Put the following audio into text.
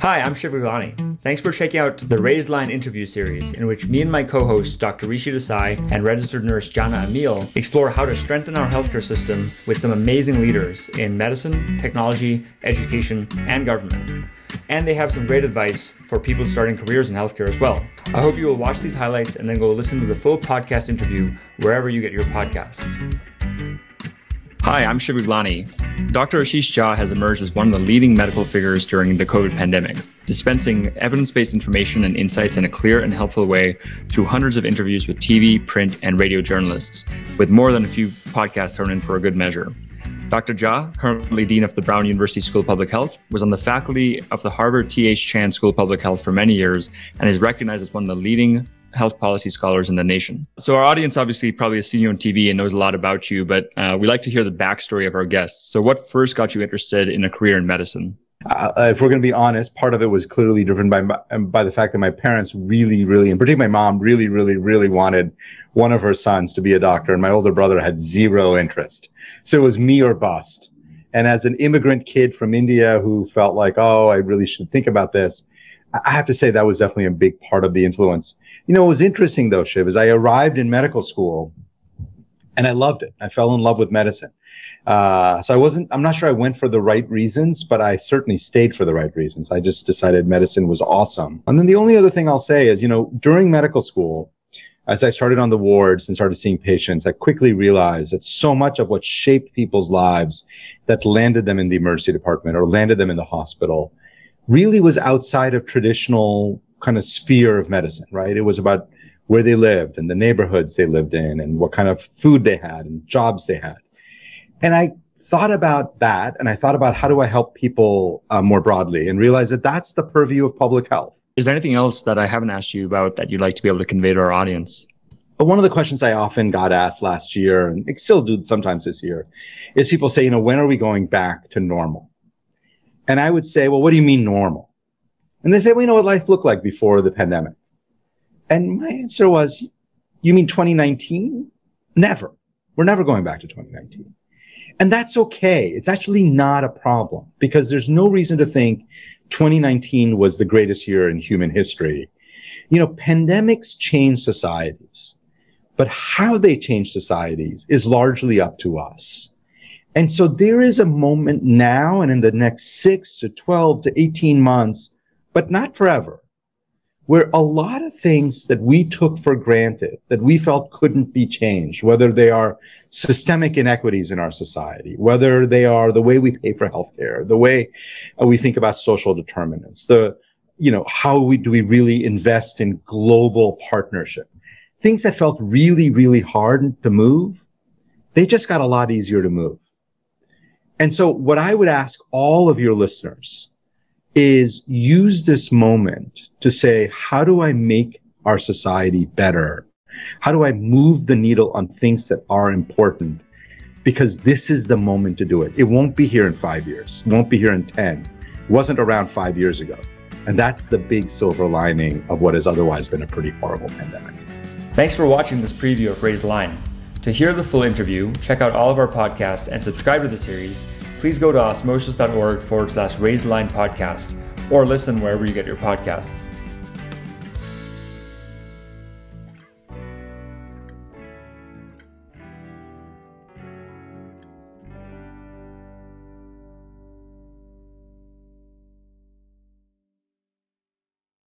Hi, I'm Shiv Gaglani. Thanks for checking out the RaiseTheLine interview series, in which me and my co-hosts, Dr. Rishi Desai and registered nurse Jana Emil, explore how to strengthen our healthcare system with some amazing leaders in medicine, technology, education, and government. And they have some great advice for people starting careers in healthcare as well. I hope you will watch these highlights and then go listen to the full podcast interview wherever you get your podcasts. Hi, I'm Shiv Gaglani. Dr. Ashish Jha has emerged as one of the leading medical figures during the COVID pandemic, dispensing evidence-based information and insights in a clear and helpful way through hundreds of interviews with TV, print, and radio journalists, with more than a few podcasts thrown in for a good measure. Dr. Jha, currently Dean of the Brown University School of Public Health, was on the faculty of the Harvard T.H. Chan School of Public Health for many years and is recognized as one of the leading health policy scholars in the nation. So our audience obviously probably has seen you on TV and knows a lot about you, but we like to hear the backstory of our guests. So what first got you interested in a career in medicine? If we're going to be honest, part of it was clearly driven by the fact that my parents really, and particularly my mom, really wanted one of her sons to be a doctor, and my older brother had zero interest. So it was me or bust. And as an immigrant kid from India who felt like, oh, I really should think about this, I have to say that was definitely a big part of the influence. You know, what was interesting though, Shiv, is I arrived in medical school and I loved it. I fell in love with medicine. So I'm not sure I went for the right reasons, but I certainly stayed for the right reasons. I just decided medicine was awesome. And then the only other thing I'll say is, you know, during medical school, as I started on the wards and started seeing patients, I quickly realized that so much of what shaped people's lives that landed them in the emergency department or landed them in the hospital really was outside of traditional kind of sphere of medicine, right? It was about where they lived and the neighborhoods they lived in and what kind of food they had and jobs they had. And I thought about that, and I thought about how do I help people more broadly, and realized that that's the purview of public health. Is there anything else that I haven't asked you about that you'd like to be able to convey to our audience? One of the questions I often got asked last year, and still do sometimes this year, is people say, you know, when are we going back to normal? And I would say, well, what do you mean normal? And they say, well, you know what life looked like before the pandemic. And my answer was, you mean 2019? Never. We're never going back to 2019. And that's okay. It's actually not a problem, because there's no reason to think 2019 was the greatest year in human history. You know, pandemics change societies, but how they change societies is largely up to us. And so there is a moment now and in the next 6 to 12 to 18 months, but not forever, where a lot of things that we took for granted, that we felt couldn't be changed, whether they are systemic inequities in our society, whether they are the way we pay for healthcare, the way we think about social determinants, how do we really invest in global partnership, things that felt really hard to move, they just got a lot easier to move. And so what I would ask all of your listeners is use this moment to say, how do I make our society better? How do I move the needle on things that are important? Because this is the moment to do it. It won't be here in 5 years. It won't be here in 10. It wasn't around 5 years ago. And that's the big silver lining of what has otherwise been a pretty horrible pandemic. Thanks for watching this preview of Raise the Line. To hear the full interview, check out all of our podcasts and subscribe to the series. Please go to osmosis.org/RaiseTheLine podcast, or listen wherever you get your podcasts.